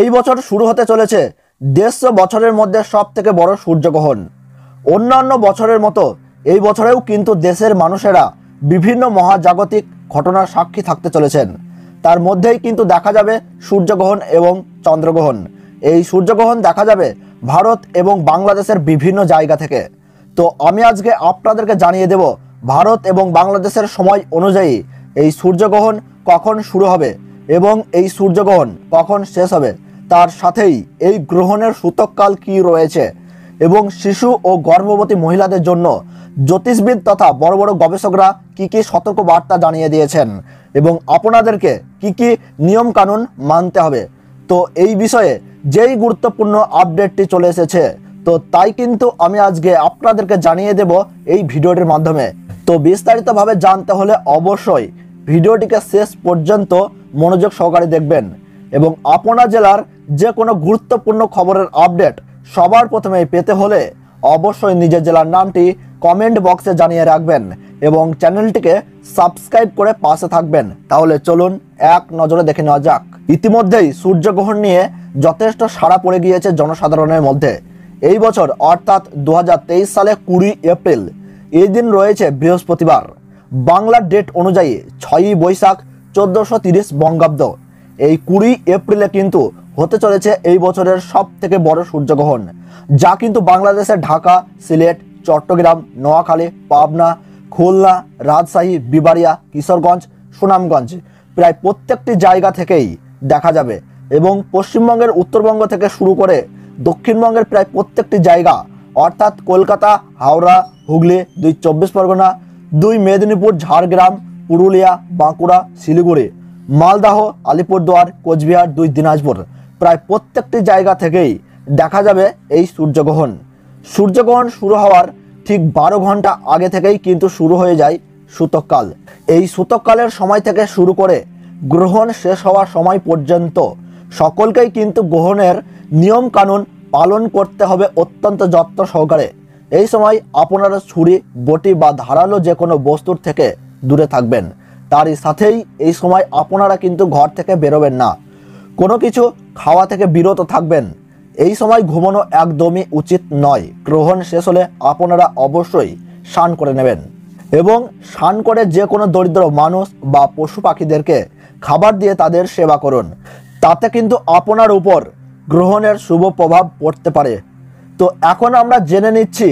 এই বছর শুরু হতে চলেছে ১৫০ বছরের মধ্যে সবথেকে বড় সূর্যগ্রহণ। অন্যান্য বছরের মতো এই বছরেও কিন্তু দেশের মানুষেরা বিভিন্ন মহাজাগতিক ঘটনার সাক্ষী থাকতে চলেছেন। তার মধ্যেই কিন্তু দেখা যাবে সূর্যগ্রহণ এবং চন্দ্রগ্রহণ। এই সূর্যগ্রহণ দেখা যাবে ভারত এবং বাংলাদেশের বিভিন্ন জায়গা থেকে। তো আমি আজকে আপনাদেরকে জানিয়ে দেব ভারত এবং বাংলাদেশের সময় অনুযায়ী এই সূর্যগ্রহণ কখন শুরু হবে এবং এই সূর্যগ্রহণ কখন শেষ হবে, তার সাথেই এই গ্রহণের সূতককাল কী রয়েছে এবং শিশু ও গর্ভবতী মহিলাদের জন্য জ্যোতিষবিদ তথা বড় বড় গবেষকরা কী কী সতর্কবার্তা জানিয়ে দিয়েছেন এবং আপনাদেরকে কী কী নিয়মকানুন মানতে হবে। তো এই বিষয়ে যেই গুরুত্বপূর্ণ আপডেটটি চলে এসেছে, তো তাই কিন্তু আমি আজকে আপনাদেরকে জানিয়ে দেব এই ভিডিওটির মাধ্যমে। তো বিস্তারিতভাবে জানতে হলে অবশ্যই ভিডিওটিকে শেষ পর্যন্ত মনোযোগ সহকারে দেখবেন এবং আপনার জেলার যে কোনো গুরুত্বপূর্ণ খবরের আপডেট সবার প্রথমে পেতে হলে অবশ্যই নিজের জেলার নামটি কমেন্ট বক্সে জানিয়ে রাখবেন এবং চ্যানেলটিকে সাবস্ক্রাইব করে পাশে থাকবেন। তাহলে চলুন এক নজরে দেখে নেওয়া যাক। ইতিমধ্যেই সূর্যগ্রহণ নিয়ে যথেষ্ট সাড়া পড়ে গিয়েছে জনসাধারণের মধ্যে। এই বছর অর্থাৎ 2023 সালে 20 এপ্রিল এই দিন রয়েছে বৃহস্পতিবার। বাংলা ডেট অনুযায়ী 6ই বৈশাখ 1430 বঙ্গাব্দ। এই 20 এপ্রিলে কিন্তু হতে চলেছে এই বছরের সব থেকে বড় সূর্যগ্রহণ, যা কিন্তু বাংলাদেশের ঢাকা, সিলেট, চট্টগ্রাম, নোয়াখালী, পাবনা, খুলনা, রাজশাহী, বিবারিয়া, কিশোরগঞ্জ, সুনামগঞ্জ প্রায় প্রত্যেকটি জায়গা থেকেই দেখা যাবে এবং পশ্চিমবঙ্গের উত্তরবঙ্গ থেকে শুরু করে দক্ষিণবঙ্গের প্রায় প্রত্যেকটি জায়গা অর্থাৎ কলকাতা, হাওড়া, হুগলি, ২ চব্বিশ পরগনা, ২ মেদিনীপুর, ঝাড়গ্রাম, পুরুলিয়া, বাঁকুড়া, শিলিগুড়ি, মালদহ, আলিপুরদুয়ার, কোচবিহার, ২ দিনাজপুর প্রায় প্রত্যেকটি জায়গা থেকেই দেখা যাবে এই সূর্যগ্রহণ। সূর্যগ্রহণ শুরু হওয়ার ঠিক 12 ঘন্টা আগে থেকেই কিন্তু শুরু হয়ে যায় সূতককাল। এই সূতককালের সময় থেকে শুরু করে গ্রহণ শেষ হওয়ার সময় পর্যন্ত সকলকেই কিন্তু গ্রহণের নিয়মকানুন পালন করতে হবে অত্যন্ত যত্ন সহকারে। এই সময় আপনারা ছুরি, বটি বা ধারালো যে কোনো বস্তুর থেকে দূরে থাকবেন। তারই সাথেই এই সময় আপনারা কিন্তু ঘর থেকে বেরোবেন না, কোনো কিছু খাওয়া থেকে বিরত থাকবেন। এই সময় ঘুমানো একদমই উচিত নয়। গ্রহণ শেষ হলে আপনারা অবশ্যই স্নান করে নেবেন এবং স্নান করে যে কোনো দরিদ্র মানুষ বা পশু পাখিদেরকে খাবার দিয়ে তাদের সেবা করুন। তাতে কিন্তু আপনার উপর গ্রহণের শুভ প্রভাব পড়তে পারে। তো এখন আমরা জেনে নিচ্ছি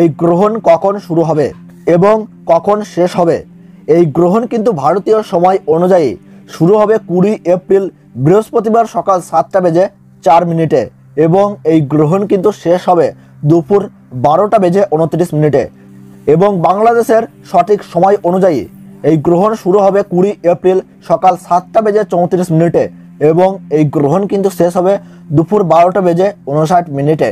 এই গ্রহণ কখন শুরু হবে এবং কখন শেষ হবে। এই গ্রহণ কিন্তু ভারতীয় সময় অনুযায়ী শুরু হবে 20 এপ্রিল বৃহস্পতিবার সকাল 7টা বেজে 4 মিনিটে এবং এই গ্রহণ কিন্তু শেষ হবে দুপুর 12টা বেজে 29 মিনিটে এবং বাংলাদেশের সঠিক সময় অনুযায়ী এই গ্রহণ শুরু হবে 20 এপ্রিল সকাল 7টা বেজে 34 মিনিটে এবং এই গ্রহণ কিন্তু শেষ হবে দুপুর 12টা বেজে 59 মিনিটে।